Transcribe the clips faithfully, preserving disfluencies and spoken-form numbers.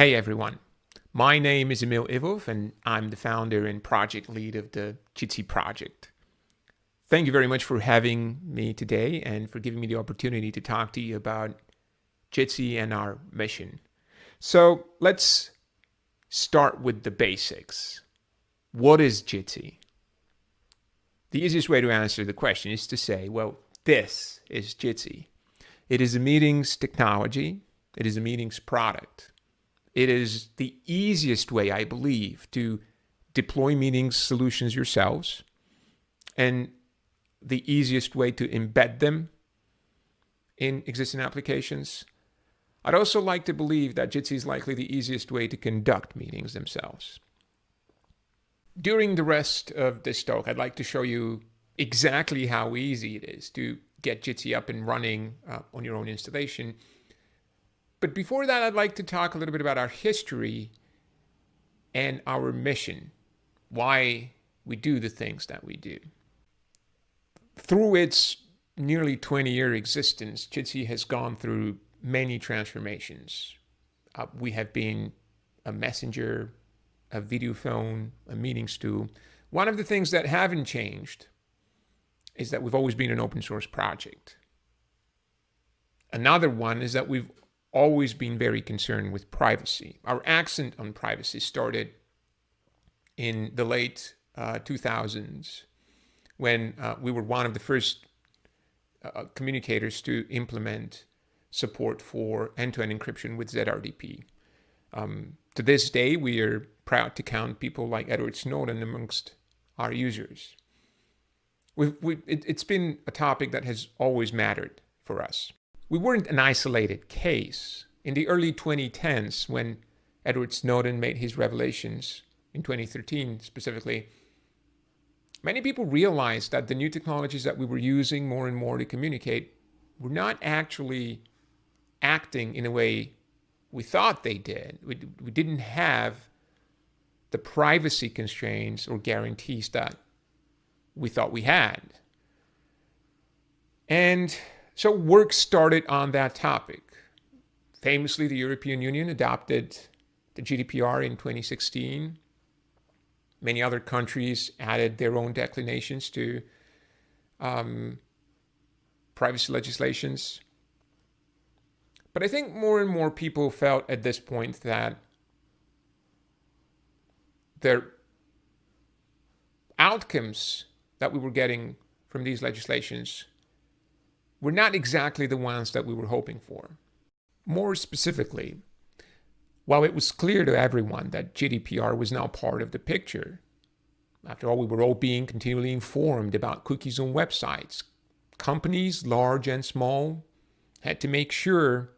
Hey everyone, my name is Emil Ivov and I'm the founder and project lead of the Jitsi project. Thank you very much for having me today and for giving me the opportunity to talk to you about Jitsi and our mission. So let's start with the basics. What is Jitsi? The easiest way to answer the question is to say, well, this is Jitsi. It is a meetings technology. It is a meetings product. It is the easiest way, I believe, to deploy meetings solutions yourselves and the easiest way to embed them in existing applications. I'd also like to believe that Jitsi is likely the easiest way to conduct meetings themselves. During the rest of this talk, I'd like to show you exactly how easy it is to get Jitsi up and running uh, on your own installation. But before that, I'd like to talk a little bit about our history and our mission, why we do the things that we do. Through its nearly twenty-year existence, Jitsi has gone through many transformations. Uh, we have been a messenger, a video phone, a meetings tool. One of the things that haven't changed is that we've always been an open source project. Another one is that we've always been very concerned with privacy. Our accent on privacy started in the late uh, two thousands when uh, we were one of the first uh, communicators to implement support for end-to-end encryption with Z R D P. Um, to this day, we are proud to count people like Edward Snowden amongst our users. We've, we've, it, it's been a topic that has always mattered for us. We weren't an isolated case. In the early twenty tens, when Edward Snowden made his revelations in twenty thirteen specifically, many people realized that the new technologies that we were using more and more to communicate were not actually acting in a way we thought they did. We, we didn't have the privacy constraints or guarantees that we thought we had. And so work started on that topic. Famously, the European Union adopted the G D P R in twenty sixteen. Many other countries added their own declinations to um, privacy legislations. But I think more and more people felt at this point that their outcomes that we were getting from these legislations were not exactly the ones that we were hoping for. More specifically, while it was clear to everyone that G D P R was now part of the picture, after all, we were all being continually informed about cookies on websites. Companies, large and small, had to make sure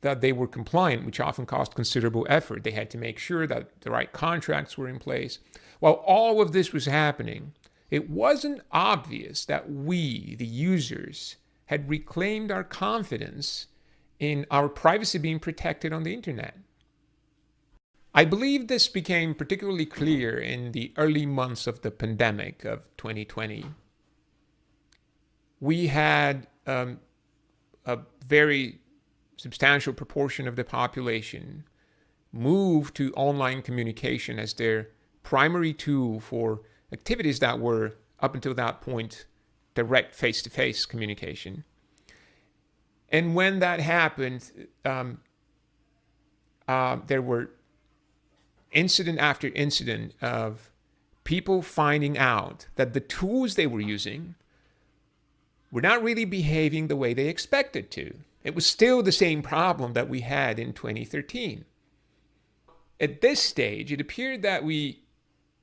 that they were compliant, which often cost considerable effort. They had to make sure that the right contracts were in place. While all of this was happening, it wasn't obvious that we, the users, had reclaimed our confidence in our privacy being protected on the internet. I believe this became particularly clear in the early months of the pandemic of twenty twenty. We had um, a very substantial proportion of the population moved to online communication as their primary tool for activities that were, up until that point, direct face-to-face communication. And when that happened, um, uh, there were incident after incident of people finding out that the tools they were using were not really behaving the way they expected to. It was still the same problem that we had in twenty thirteen. At this stage, it appeared that we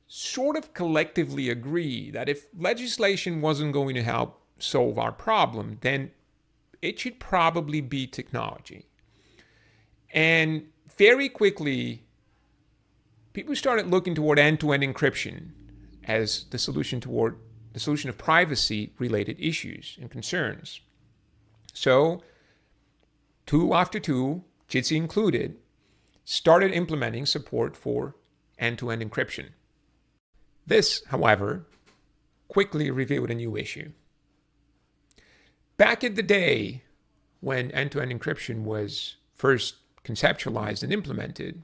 sort of collectively agree that if legislation wasn't going to help solve our problem, then it should probably be technology. And very quickly, people started looking toward end-to-end encryption as the solution toward the solution of privacy-related issues and concerns. So, tool after tool, Jitsi included, started implementing support for end-to-end encryption. This, however, quickly revealed a new issue. Back in the day when end-to-end encryption was first conceptualized and implemented,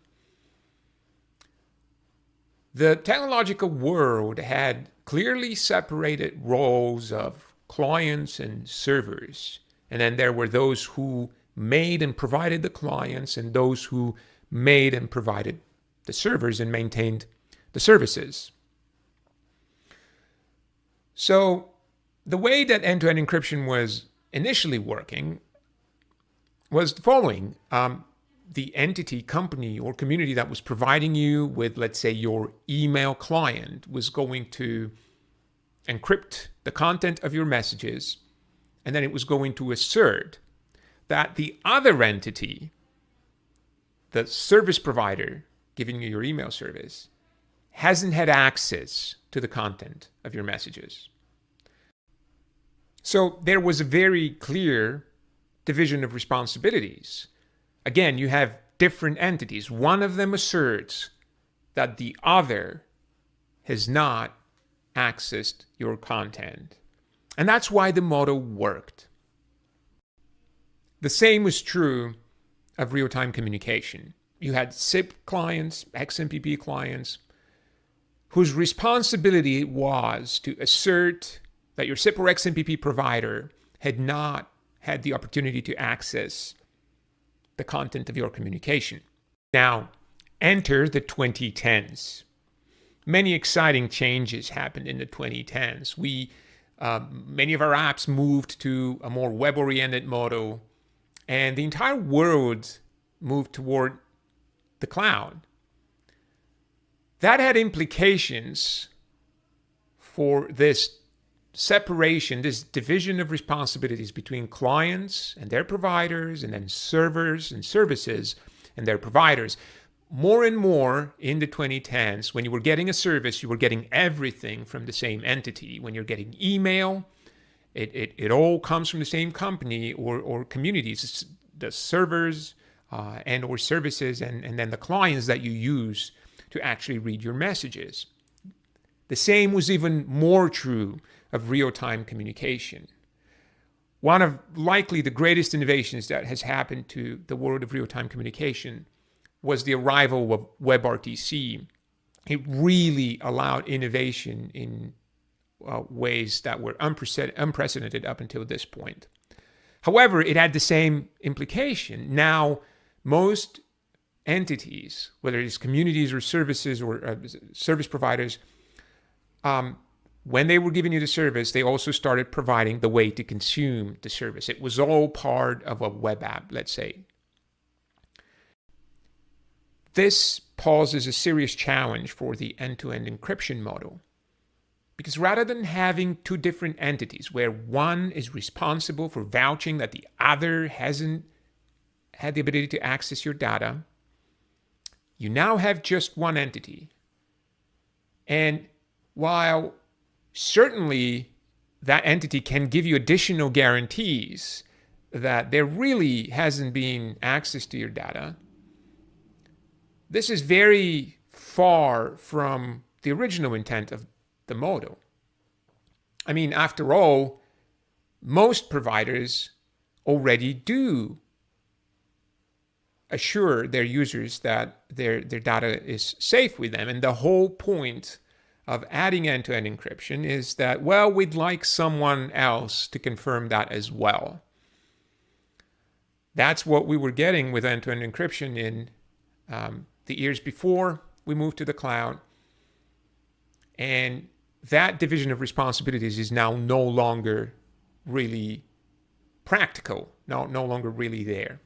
the technological world had clearly separated roles of clients and servers. And then there were those who made and provided the clients and those who made and provided the servers and maintained the services. So the way that end-to-end encryption was initially working was the following. Um, the entity, company, or community that was providing you with, let's say, your email client was going to encrypt the content of your messages, and then it was going to assert that the other entity, the service provider giving you your email service, hasn't had access to the content of your messages. So there was a very clear division of responsibilities. Again, you have different entities. One of them asserts that the other has not accessed your content. And that's why the model worked. The same was true of real-time communication. You had S I P clients, X M P P clients, whose responsibility it was to assert that your S I P or X M P P provider had not had the opportunity to access the content of your communication. Now, enter the twenty tens. Many exciting changes happened in the twenty tens. We, uh, many of our apps moved to a more web-oriented model, and the entire world moved toward the cloud. That had implications for this separation, this division of responsibilities between clients and their providers, and then servers and services and their providers. More and more in the twenty tens, when you were getting a service, you were getting everything from the same entity. When you're getting email, it, it, it all comes from the same company or, or communities, the servers uh, and or services, and, and then the clients that you use to actually read your messages. The same was even more true of real-time communication. One of likely the greatest innovations that has happened to the world of real-time communication was the arrival of WebRTC. It really allowed innovation in uh, ways that were unprecedented up until this point. However, it had the same implication. Now, most entities, whether it's communities or services or uh, service providers, um, when they were giving you the service, they also started providing the way to consume the service. It was all part of a web app, let's say. This poses a serious challenge for the end-to-end encryption model, because rather than having two different entities where one is responsible for vouching that the other hasn't had the ability to access your data, you now have just one entity. And while certainly that entity can give you additional guarantees that there really hasn't been access to your data, this is very far from the original intent of the model. I mean, after all, most providers already do assure their users that their, their data is safe with them. And the whole point of adding end-to-end encryption is that, well, we'd like someone else to confirm that as well. That's what we were getting with end-to-end encryption in um, the years before we moved to the cloud. And that division of responsibilities is now no longer really practical, no, no longer really there.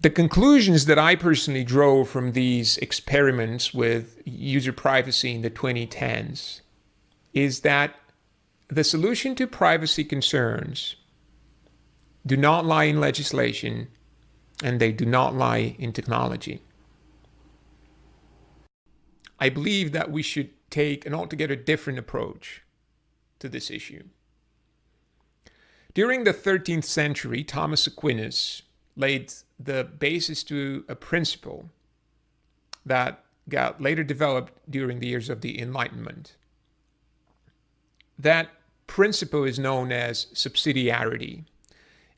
The conclusions that I personally drove from these experiments with user privacy in the twenty tens is that the solution to privacy concerns do not lie in legislation, and they do not lie in technology. I believe that we should take an altogether different approach to this issue. During the thirteenth century, Thomas Aquinas laid the basis to a principle that got later developed during the years of the Enlightenment. That principle is known as subsidiarity.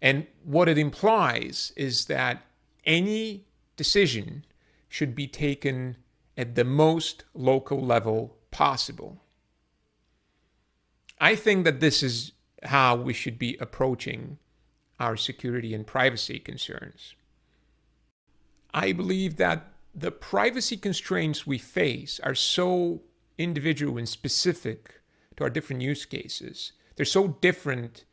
And what it implies is that any decision should be taken at the most local level possible. I think that this is how we should be approaching our security and privacy concerns. I believe that the privacy constraints we face are so individual and specific to our different use cases. They're so different,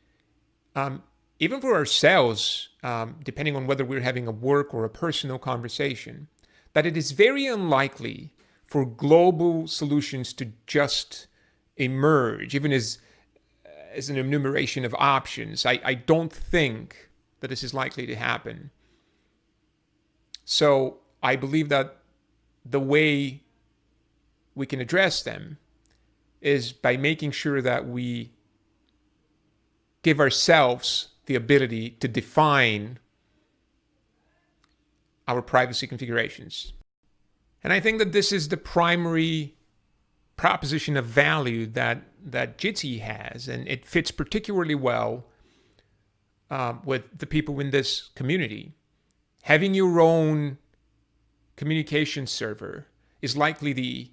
um, even for ourselves, um, depending on whether we're having a work or a personal conversation, that it is very unlikely for global solutions to just emerge, even as, as an enumeration of options. I, I don't think that this is likely to happen. So I believe that the way we can address them is by making sure that we give ourselves the ability to define our privacy configurations. And I think that this is the primary proposition of value that, that Jitsi has, and it fits particularly well uh, with the people in this community. Having your own communication server is likely the,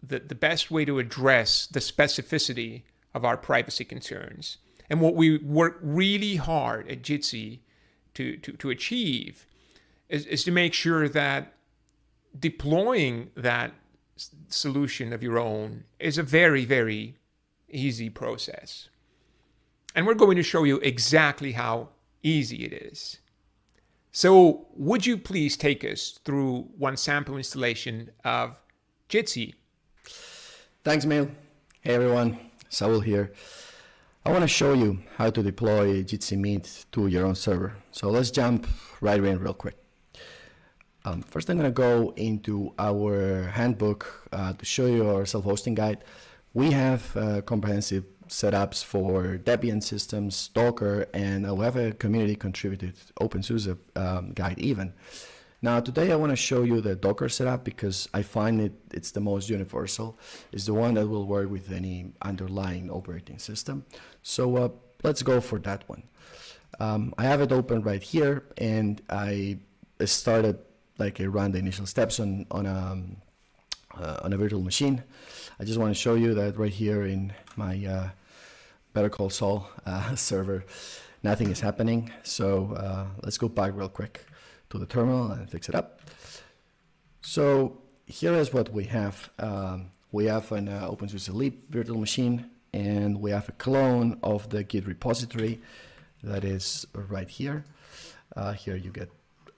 the, the best way to address the specificity of our privacy concerns. And what we work really hard at Jitsi to, to, to achieve is, is to make sure that deploying that solution of your own is a very, very easy process. And we're going to show you exactly how easy it is. So would you please take us through one sample installation of Jitsi? Thanks, Emil. Hey, everyone. Saul here. I want to show you how to deploy Jitsi Meet to your own server. So let's jump right in real quick. Um, first, I'm going to go into our handbook uh, to show you our self-hosting guide. We have uh, comprehensive setups for Debian systems, Docker, and we have a community-contributed OpenSUSE um, guide even. Now, today I want to show you the Docker setup because I find it it's the most universal. It's the one that will work with any underlying operating system. So uh, let's go for that one. Um, I have it open right here, and I started like I ran the initial steps on, on, a, uh, on a virtual machine. I just want to show you that right here in my uh, Better Call Saul uh, server, nothing is happening. So uh, let's go back real quick to the terminal and fix it up. So here is what we have. Um, we have an uh, OpenSUSE Leap virtual machine, and we have a clone of the Git repository that is right here. Uh, here you get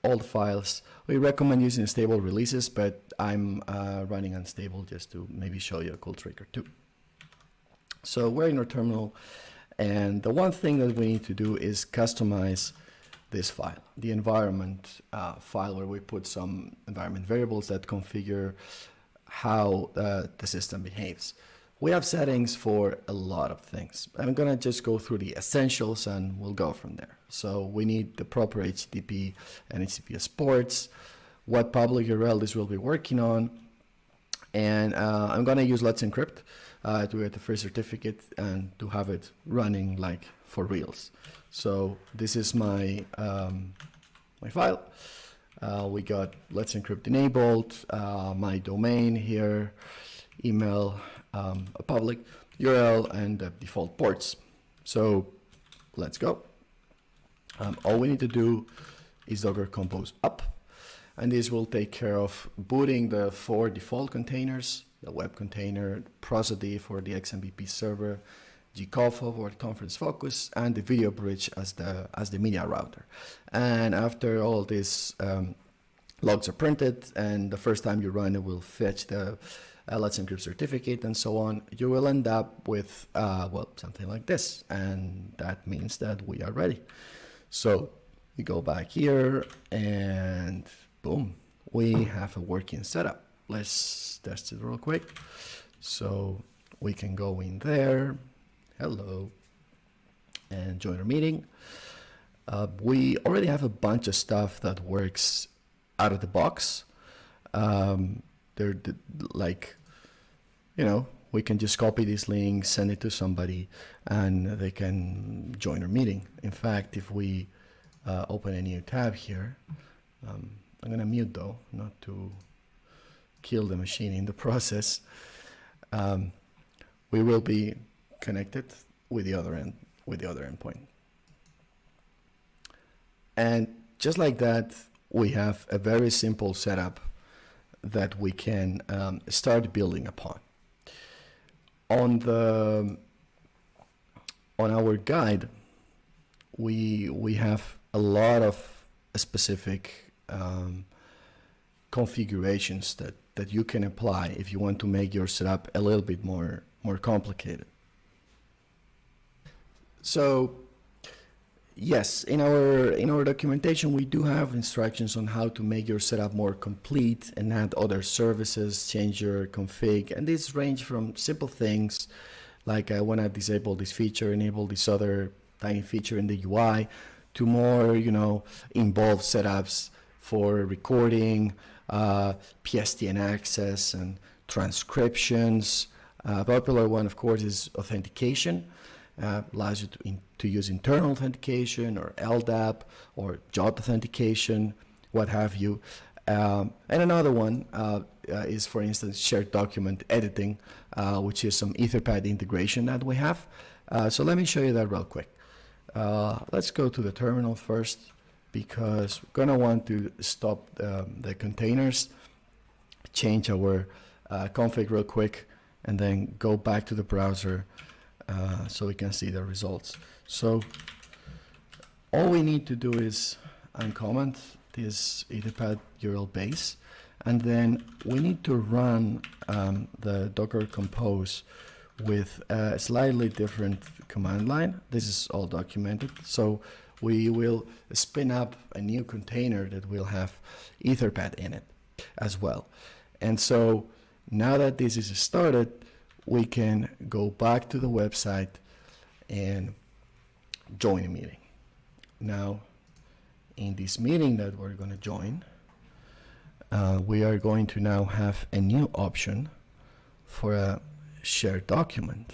all the files. We recommend using stable releases, but I'm uh, running unstable just to maybe show you a cool trick or two. So we're in our terminal, and the one thing that we need to do is customize this file, the environment uh, file, where we put some environment variables that configure how uh, the system behaves. We have settings for a lot of things. I'm going to just go through the essentials and we'll go from there. So we need the proper H T T P and H T T P S ports, what public U R L this will be working on. And uh, I'm going to use Let's Encrypt uh, to get the free certificate and to have it running like for reals. So this is my, um, my file. Uh, we got Let's Encrypt enabled, uh, my domain here, email, Um, a public U R L, and the default ports. So let's go. Um, all we need to do is Docker compose up, and this will take care of booting the four default containers, the web container, Prosody for the X M P P server, Jicofo for the conference focus, and the video bridge as the, as the media router. And after all this, um, logs are printed, and the first time you run it will fetch the Uh, Let's Encrypt certificate and so on. You will end up with uh, well, something like this, and that means that we are ready. So we go back here, and boom, we have a working setup. Let's test it real quick. So we can go in there, hello, and join our meeting. Uh, we already have a bunch of stuff that works out of the box. Um, They're like, you know, we can just copy this link, send it to somebody, and they can join our meeting. In fact, if we uh, open a new tab here, um, I'm going to mute though, not to kill the machine in the process. Um, we will be connected with the other end, with the other endpoint. And just like that, we have a very simple setup that we can um, start building upon. On the on our guide, we we have a lot of specific um, configurations that that you can apply if you want to make your setup a little bit more more complicated. So yes, in our in our documentation we do have instructions on how to make your setup more complete and add other services, change your config, and these range from simple things like I want to disable this feature, enable this other tiny feature in the U I, to more, you know, involved setups for recording, uh, P S T N access and transcriptions. A uh, popular one, of course, is authentication. Uh, allows you to, in, to use internal authentication or L D A P or job authentication, what have you. Um, and another one uh, uh, is, for instance, shared document editing, uh, which is some Etherpad integration that we have. Uh, so let me show you that real quick. Uh, let's go to the terminal first, because we're going to want to stop um, the containers, change our uh, config real quick, and then go back to the browser. Uh, so we can see the results. So all we need to do is uncomment this Etherpad U R L base, and then we need to run um, the Docker compose with a slightly different command line. This is all documented. So we will spin up a new container that will have Etherpad in it as well. And so now that this is started, we can go back to the website and join a meeting. Now, in this meeting that we're going to join, uh, we are going to now have a new option for a shared document.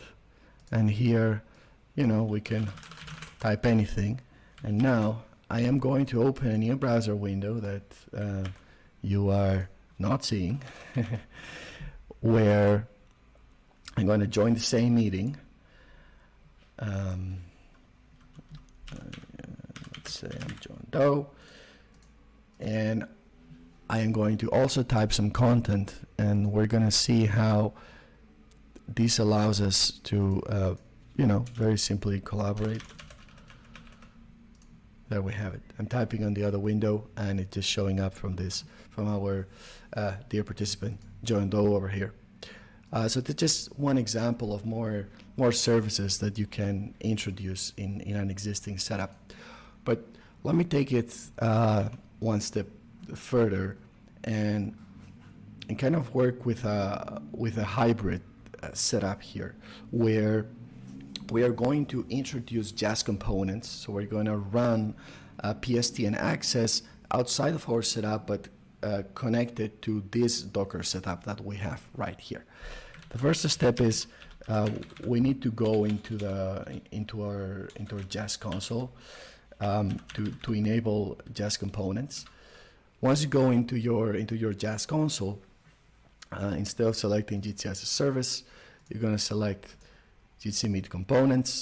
And here, you know, we can type anything. And now I am going to open a new browser window that uh, you are not seeing, where I'm going to join the same meeting. Um, let's say I'm John Doe, and I am going to also type some content, and we're going to see how this allows us to, uh, you know, very simply collaborate. There we have it. I'm typing on the other window, and it's just showing up from this, from our uh, dear participant John Doe over here. Uh, so that's just one example of more more services that you can introduce in, in an existing setup. But let me take it uh, one step further and and kind of work with a with a hybrid uh, setup here, where we are going to introduce J A S components. So we're going to run uh, P S T N access outside of our setup, but Uh, connected to this Docker setup that we have right here. The first step is uh, we need to go into the into our into our J A S console um, to to enable J A S components. Once you go into your into your J A S console, uh, instead of selecting Jitsi as a service, you're going to select Jitsi meet components,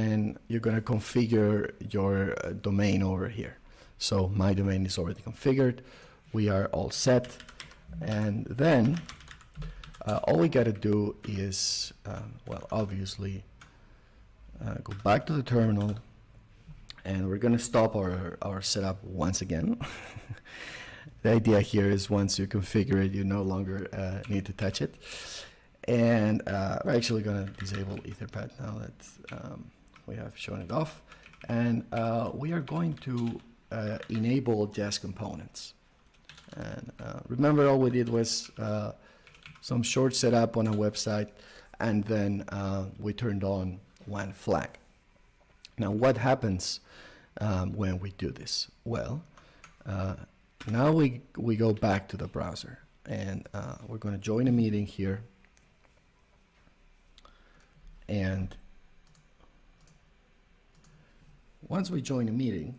and you're going to configure your uh, domain over here. So my domain is already configured. We are all set. And then uh, all we got to do is, um, well, obviously, uh, go back to the terminal. And we're going to stop our, our setup once again. The idea here is once you configure it, you no longer uh, need to touch it. And uh, we're actually going to disable Etherpad now that um, we have shown it off. And uh, we are going to Uh, enable J A S components. And uh, remember, all we did was uh, some short setup on a website, and then uh, we turned on one flag. Now, what happens um, when we do this? Well, uh, now we we go back to the browser, and uh, we're going to join a meeting here. And once we join a meeting,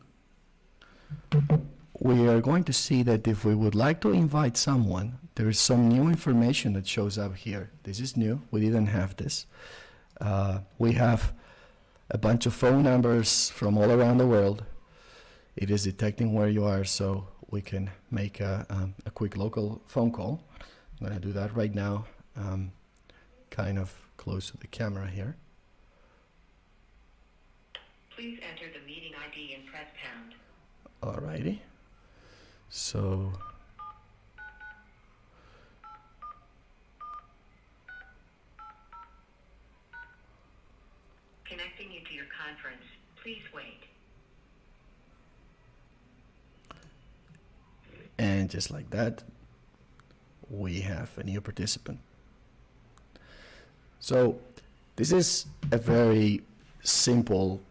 we are going to see that if we would like to invite someone, there is some new information that shows up here. This is new. We didn't have this. Uh, we have a bunch of phone numbers from all around the world. It is detecting where you are, so we can make a, um, a quick local phone call. I'm going to do that right now, um, kind of close to the camera here. Please enter the meeting I D and press pound. Alrighty. So connecting you to your conference. Please wait. And just like that, we have a new participant. So this is a very simple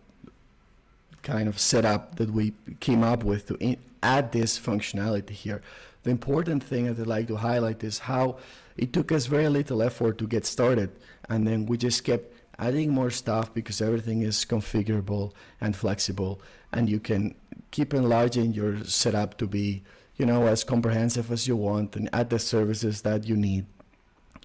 kind of setup that we came up with to in add this functionality here. The important thing that I'd like to highlight is how it took us very little effort to get started, and then we just kept adding more stuff because everything is configurable and flexible, and you can keep enlarging your setup to be, you know, as comprehensive as you want and add the services that you need.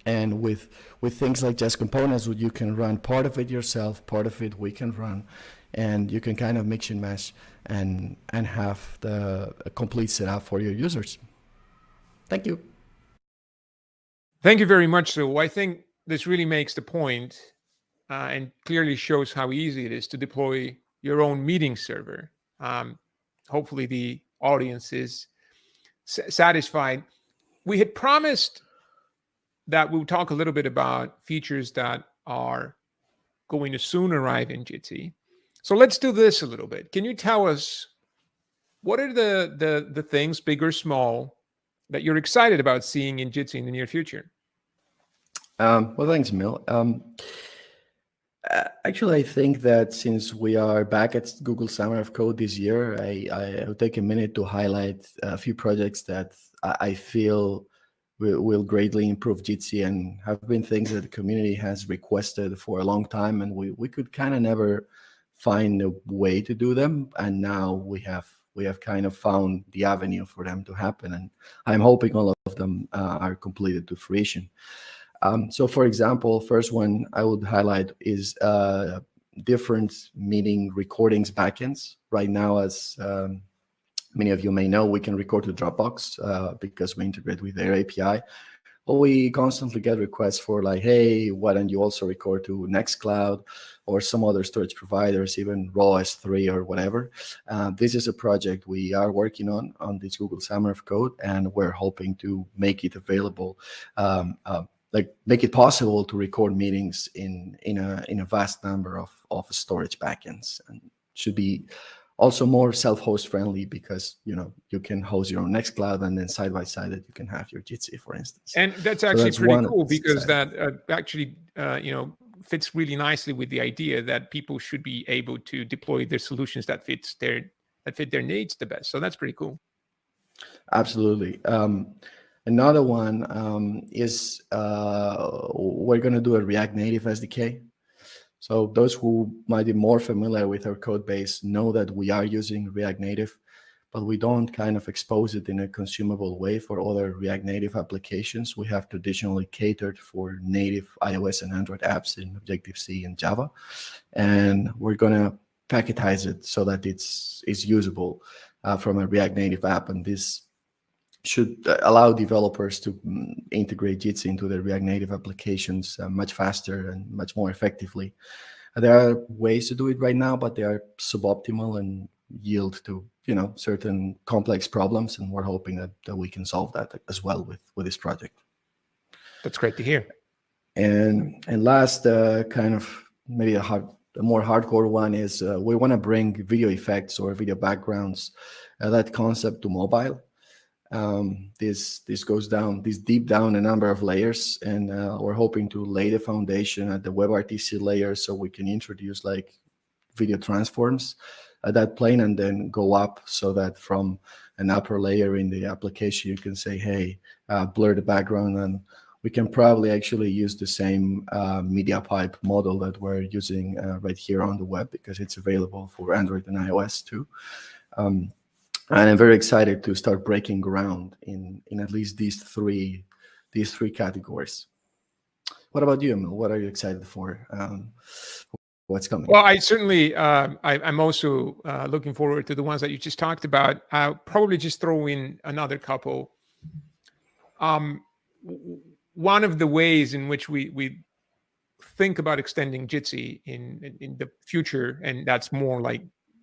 And with with things like just components, you can run part of it yourself, part of it we can run, and you can kind of mix and match and and have the a complete setup for your users. Thank you. Thank you very much, Saul. I think this really makes the point uh, and clearly shows how easy it is to deploy your own meeting server. Um, hopefully, the audience is satisfied. We had promised that we'll talk a little bit about features that are going to soon arrive in Jitsi. So let's do this a little bit. Can you tell us what are the, the, the things, big or small, that you're excited about seeing in Jitsi in the near future? Um, well, thanks, Emil. Um, actually, I think that since we are back at Google Summer of Code this year, I, I will take a minute to highlight a few projects that I feel will greatly improve Jitsi and have been things that the community has requested for a long time, and we, we could kind of never find a way to do them, and now we have we have kind of found the avenue for them to happen, and I'm hoping all of them uh, are completed to fruition. Um, so for example, first one I would highlight is uh, different meeting recordings backends. Right now, as um, many of you may know, we can record to Dropbox uh, because we integrate with their A P I. But we constantly get requests for like, hey, why don't you also record to Nextcloud or some other storage providers, even raw S three or whatever. Uh, this is a project we are working on, on this Google Summer of Code, and we're hoping to make it available, um, uh, like make it possible to record meetings in, in, a, in a vast number of, of storage backends, and should be also more self-host friendly because, you know, you can host your own Nextcloud, and then side by side that you can have your Jitsi, for instance. And that's actually so that's pretty cool because that uh, actually, uh, you know, fits really nicely with the idea that people should be able to deploy their solutions that fits their that fit their needs the best. So that's pretty cool. Absolutely. Um, another one um, is uh, we're going to do a React Native S D K. So those who might be more familiar with our code base know that we are using React Native, but we don't kind of expose it in a consumable way for other React Native applications. We have traditionally catered for native iOS and Android apps in Objective-C and Java, and we're going to packetize it so that it's, it's usable uh, from a React Native app, and this should allow developers to integrate Jitsi into their React Native applications uh, much faster and much more effectively. There are ways to do it right now, but they are suboptimal and yield to, you know, certain complex problems, and we're hoping that, that we can solve that as well with, with this project. That's great to hear. And, and last, uh, kind of maybe a, hard, a more hardcore one is uh, we want to bring video effects or video backgrounds, uh, that concept to mobile. Um, this this goes down, this deep down a number of layers, and uh, we're hoping to lay the foundation at the WebRTC layer so we can introduce like video transforms at that plane and then go up so that from an upper layer in the application, you can say, hey, uh, blur the background and we can probably actually use the same uh, media pipe model that we're using uh, right here on the web, because it's available for Android and iOS too. Um, and I'm very excited to start breaking ground in, in at least these three, these three categories. What about you, Emil? What are you excited for? Um, what's coming? Well, I certainly, uh, I, I'm also uh, looking forward to the ones that you just talked about. I'll probably just throw in another couple. Um, One of the ways in which we, we think about extending Jitsi in, in, in the future, and that's more like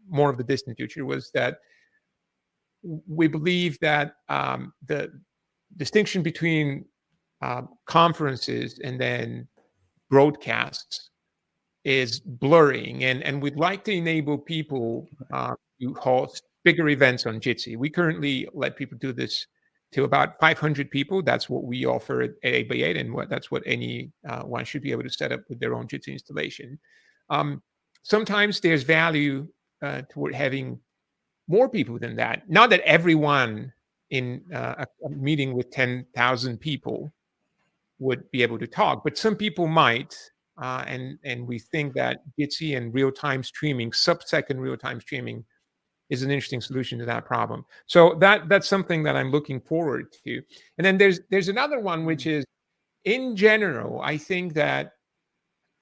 more of the distant future, was that we believe that um, the distinction between uh, conferences and then broadcasts is blurring. And, and we'd like to enable people uh, to host bigger events on Jitsi. We currently let people do this to about five hundred people. That's what we offer at eight by eight, and what, that's what any uh, one should be able to set up with their own Jitsi installation. Um, sometimes there's value uh, toward having more people than that. Not that everyone in uh, a meeting with ten thousand people would be able to talk, but some people might, uh, and, and we think that Jitsi and real-time streaming, sub-second real-time streaming, is an interesting solution to that problem. So that that's something that I'm looking forward to. And then there's there's another one, which is, in general, I think that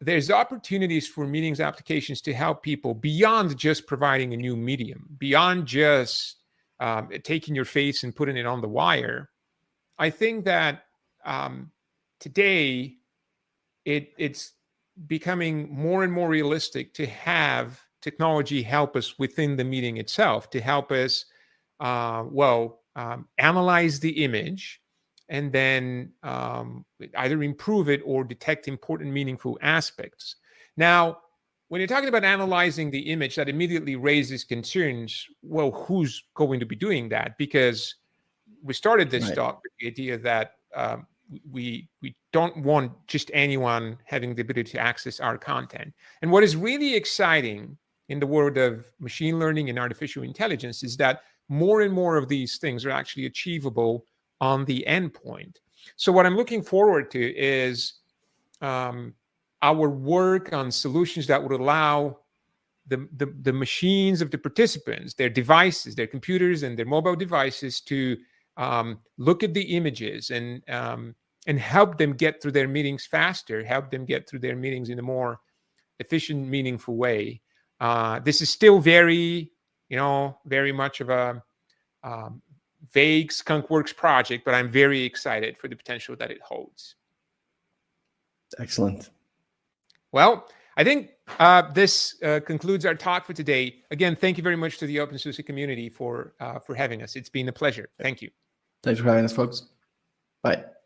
there's opportunities for meetings applications to help people beyond just providing a new medium, beyond just um, taking your face and putting it on the wire. I think that um, today it it's becoming more and more realistic to have technology help us within the meeting itself, to help us, uh, well, um, analyze the image and then um, either improve it or detect important, meaningful aspects. Now, when you're talking about analyzing the image, that immediately raises concerns. Well, who's going to be doing that? Because we started this right. talk with the idea that um, we we don't want just anyone having the ability to access our content. And what is really exciting in the world of machine learning and artificial intelligence is that more and more of these things are actually achievable on the endpoint. So what I'm looking forward to is um, our work on solutions that would allow the, the, the machines of the participants, their devices, their computers and their mobile devices, to um, look at the images and, um, and help them get through their meetings faster, help them get through their meetings in a more efficient, meaningful way. Uh, this is still very, you know, very much of a um, vague skunkworks project, but I'm very excited for the potential that it holds. Excellent. Well, I think uh, this uh, concludes our talk for today. Again, thank you very much to the OpenSUSE community for, uh, for having us. It's been a pleasure. Thank you. Thanks for having us, folks. Bye.